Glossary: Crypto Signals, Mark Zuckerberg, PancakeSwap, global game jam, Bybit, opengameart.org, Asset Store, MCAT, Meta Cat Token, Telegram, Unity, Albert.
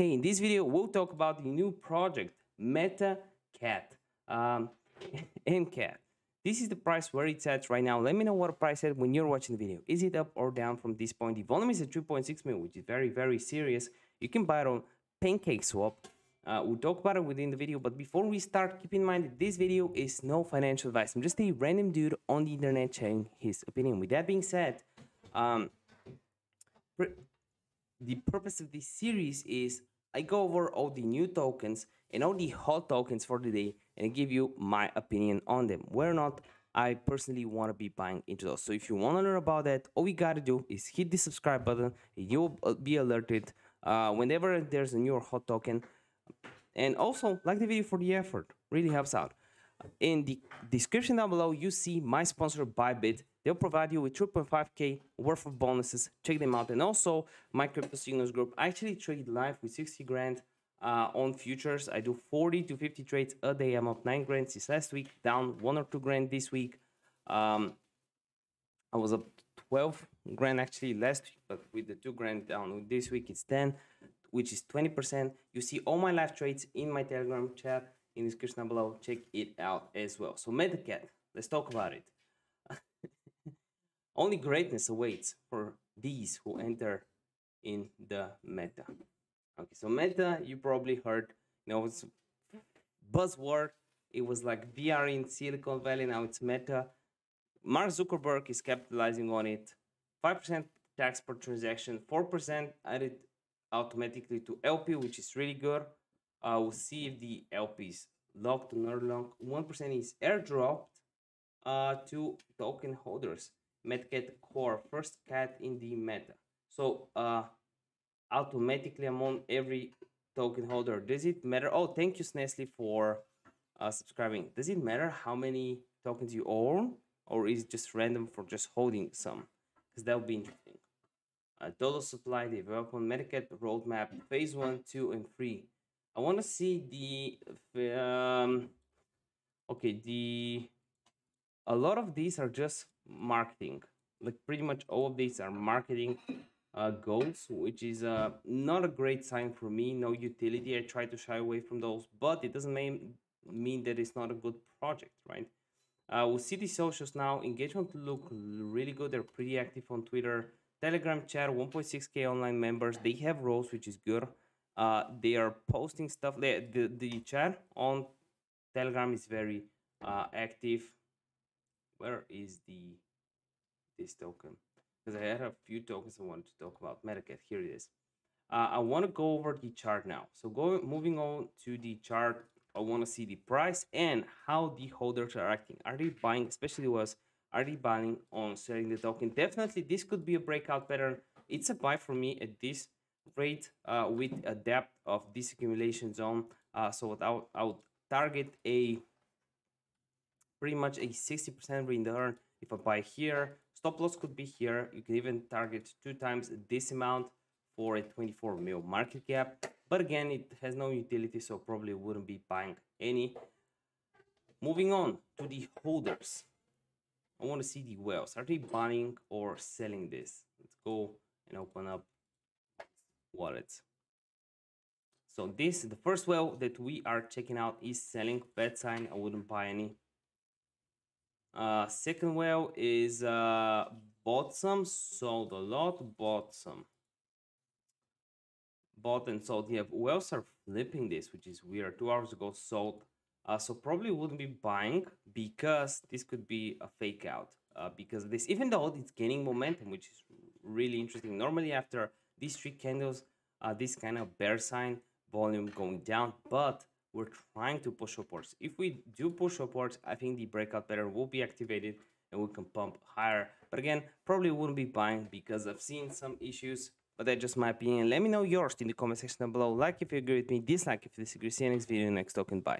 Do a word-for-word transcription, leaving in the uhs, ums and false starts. Hey, in this video, we'll talk about the new project, Meta Cat, um, MCAT. This is the price where it's at right now. Let me know what price at when you're watching the video. Is it up or down from this point? The volume is at three point six million, which is very, very serious. You can buy it on PancakeSwap. Uh, we'll talk about it within the video, but before we start, keep in mind that this video is no financial advice. I'm just a random dude on the internet sharing his opinion. With that being said, um, the purpose of this series is I go over all the new tokens and all the hot tokens for the day and give you my opinion on them, whether or not I personally want to be buying into those. So if you want to learn about that, all you got to do is hit the subscribe button. You'll be alerted uh, whenever there's a new hot token. And also like the video for the effort, really helps out. In the description down below, you see my sponsor Bybit. They'll provide you with three point five K worth of bonuses. Check them out. And also my Crypto Signals group. I actually trade live with sixty grand uh, on futures. I do forty to fifty trades a day. I'm up nine grand since last week, down one or two grand this week. Um, I was up twelve grand actually last week, but with the two grand down this week, it's ten. Which is twenty percent. You see all my live trades in my Telegram chat in the description below. Check it out as well. So Meta Cat, let's talk about it. Only greatness awaits for these who enter in the meta. Okay, so meta, you probably heard, you know, it's buzzword. It was like V R in Silicon Valley, now it's meta. Mark Zuckerberg is capitalizing on it. five percent tax per transaction, four percent added automatically to L P, which is really good. I uh, will see if the L Ps locked or not locked. one percent is airdropped uh, to token holders. MetaCat Core, first cat in the meta. So uh, automatically among every token holder. Does it matter? Oh, thank you, Snesly, for uh, subscribing. Does it matter how many tokens you own, or is it just random for just holding some? Because that would be interesting. Uh, total supply development, MetaCat roadmap, phase one, two, and three. I want to see the um, okay. The a lot of these are just marketing. Like pretty much all of these are marketing uh, goals, which is uh, not a great sign for me. No utility. I try to shy away from those, but it doesn't mean mean that it's not a good project, right? Uh, we'll see the socials now. Engagement look really good. They're pretty active on Twitter. Telegram chat, one point six K online members. They have roles, which is good. Uh, they are posting stuff. The, the, the chat on Telegram is very uh, active. Where is the this token? Because I had a few tokens I wanted to talk about. MetaCat, here it is. Uh, I want to go over the chart now. So go moving on to the chart. I want to see the price and how the holders are acting. Are they buying, especially was Are they buying on selling the token? Definitely, this could be a breakout pattern. It's a buy for me at this rate uh, with a depth of this accumulation zone. Uh, so without, I would target a pretty much a sixty percent return if I buy here. Stop loss could be here. You can even target two times this amount for a twenty-four mil market cap. But again, it has no utility, so probably wouldn't be buying any. Moving on to the holders. I want to see the whales. Are they buying or selling this? Let's go and open up wallets. So this, the first whale that we are checking out is selling. Bad sign, I wouldn't buy any. Uh, second whale is uh, bought some, sold a lot, bought some. Bought and sold. Yeah, whales are flipping this, which is weird. Two hours ago, sold. Uh, so probably wouldn't be buying because this could be a fake out uh, because of this, even though it's gaining momentum, which is really interesting. Normally after these three candles, uh, this kind of bear sign, volume going down, but we're trying to push upwards. If we do push upwards, I think the breakout pattern will be activated and we can pump higher. But again, probably wouldn't be buying because I've seen some issues, but that's just my opinion. Let me know yours in the comment section down below. Like if you agree with me, dislike if you disagree. See you next video, next token, bye.